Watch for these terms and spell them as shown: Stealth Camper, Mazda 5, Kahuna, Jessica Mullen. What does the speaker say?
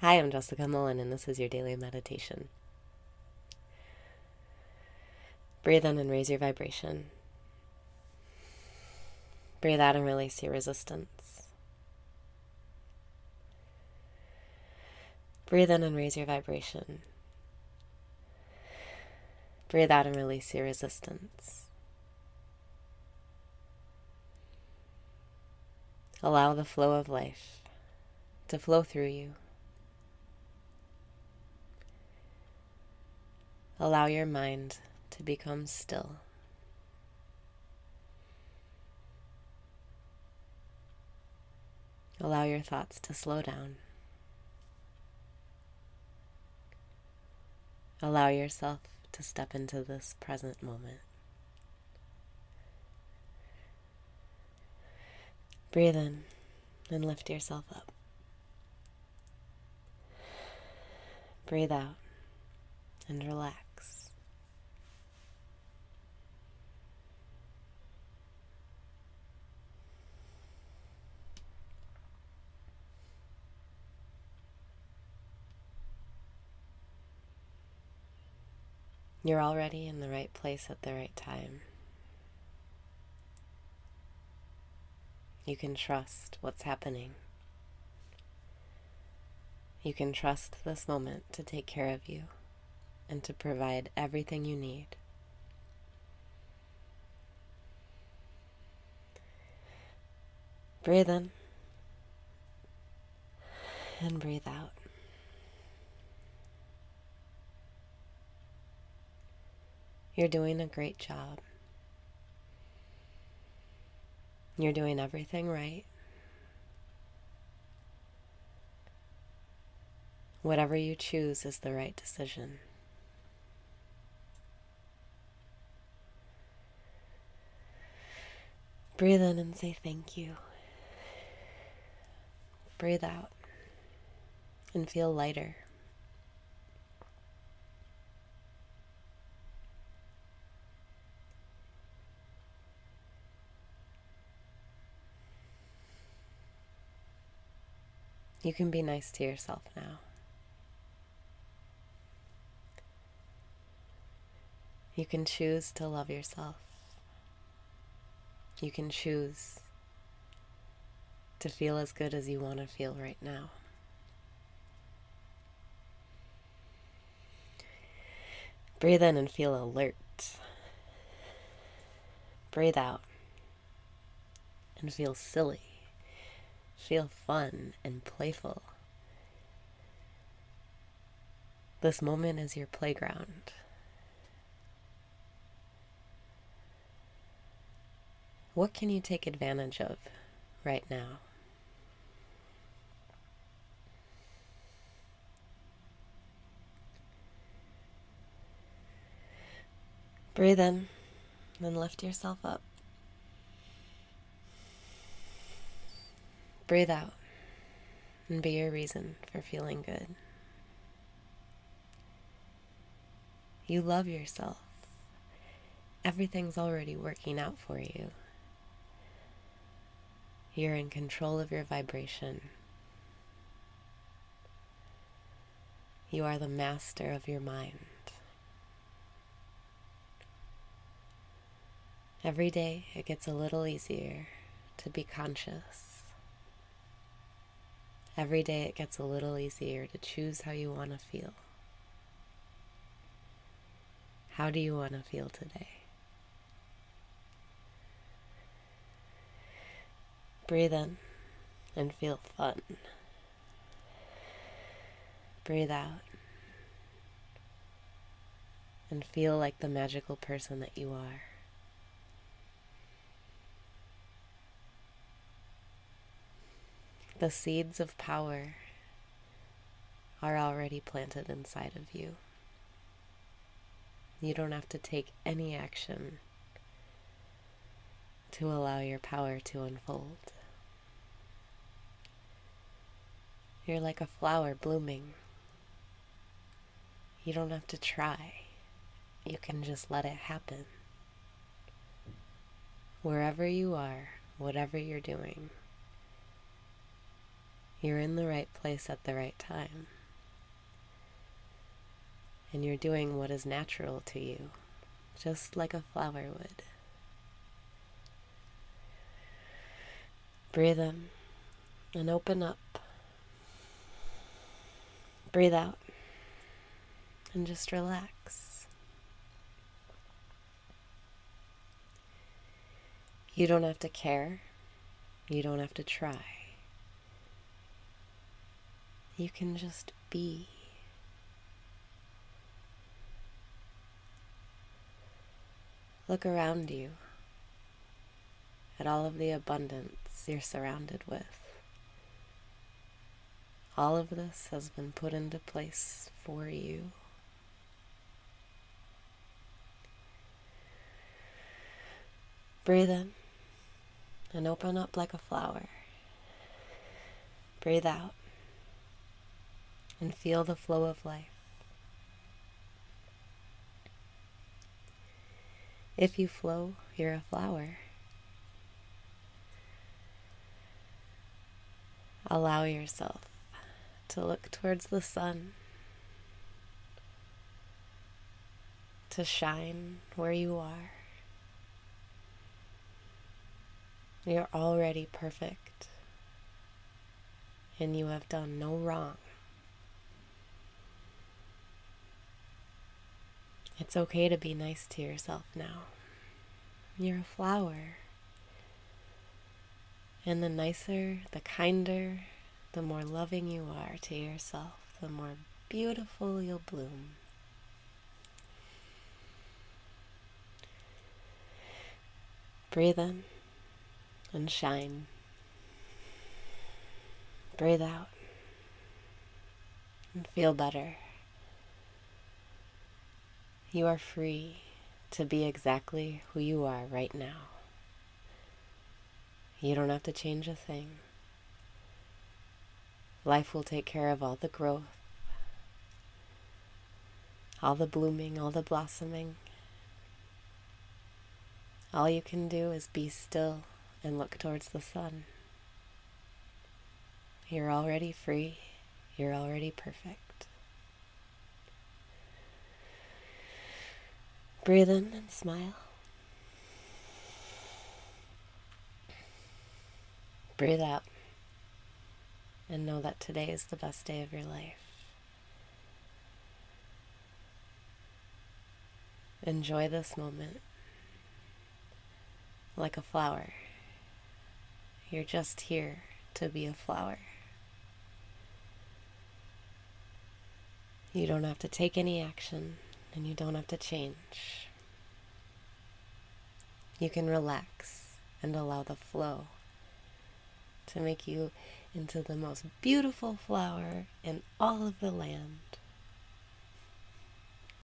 Hi, I'm Jessica Mullen, and this is your daily meditation. Breathe in and raise your vibration. Breathe out and release your resistance. Breathe in and raise your vibration. Breathe out and release your resistance. Allow the flow of life to flow through you. Allow your mind to become still. Allow your thoughts to slow down. Allow yourself to step into this present moment. Breathe in and lift yourself up. Breathe out and relax. You're already in the right place at the right time. You can trust what's happening. You can trust this moment to take care of you and to provide everything you need. Breathe in and breathe out. You're doing a great job. You're doing everything right. Whatever you choose is the right decision. Breathe in and say thank you. Breathe out and feel lighter. You can be nice to yourself now. You can choose to love yourself. You can choose to feel as good as you want to feel right now. Breathe in and feel alert. Breathe out and feel silly. Feel fun and playful. This moment is your playground. What can you take advantage of right now? Breathe in, then lift yourself up. Breathe out and be your reason for feeling good. You love yourself. Everything's already working out for you. You're in control of your vibration. You are the master of your mind. Every day it gets a little easier to be conscious. Every day it gets a little easier to choose how you want to feel. How do you want to feel today? Breathe in and feel fun. Breathe out and feel like the magical person that you are. The seeds of power are already planted inside of you. You don't have to take any action to allow your power to unfold. You're like a flower blooming. You don't have to try. You can just let it happen. Wherever you are, whatever you're doing, You're in the right place at the right time. And you're doing what is natural to you, just like a flower would. Breathe in and open up. Breathe out and just relax. You don't have to care. You don't have to try. You can just be. Look around you at all of the abundance you're surrounded with. All of this has been put into place for you. Breathe in and open up like a flower. Breathe out and feel the flow of life. If you flow, you're a flower. Allow yourself to look towards the sun, to shine where you are. You're already perfect, and you have done no wrong. It's okay to be nice to yourself now. You're a flower, and the nicer, the kinder, the more loving you are to yourself, the more beautiful you'll bloom. Breathe in and shine. Breathe out and feel better. You are free to be exactly who you are right now. You don't have to change a thing. Life will take care of all the growth, all the blooming, all the blossoming. All you can do is be still and look towards the sun. You're already free. You're already perfect. Breathe in and smile. Breathe out. And know that today is the best day of your life. Enjoy this moment. Like a flower. You're just here to be a flower. You don't have to take any action, and you don't have to change. You can relax and allow the flow to make you into the most beautiful flower in all of the land.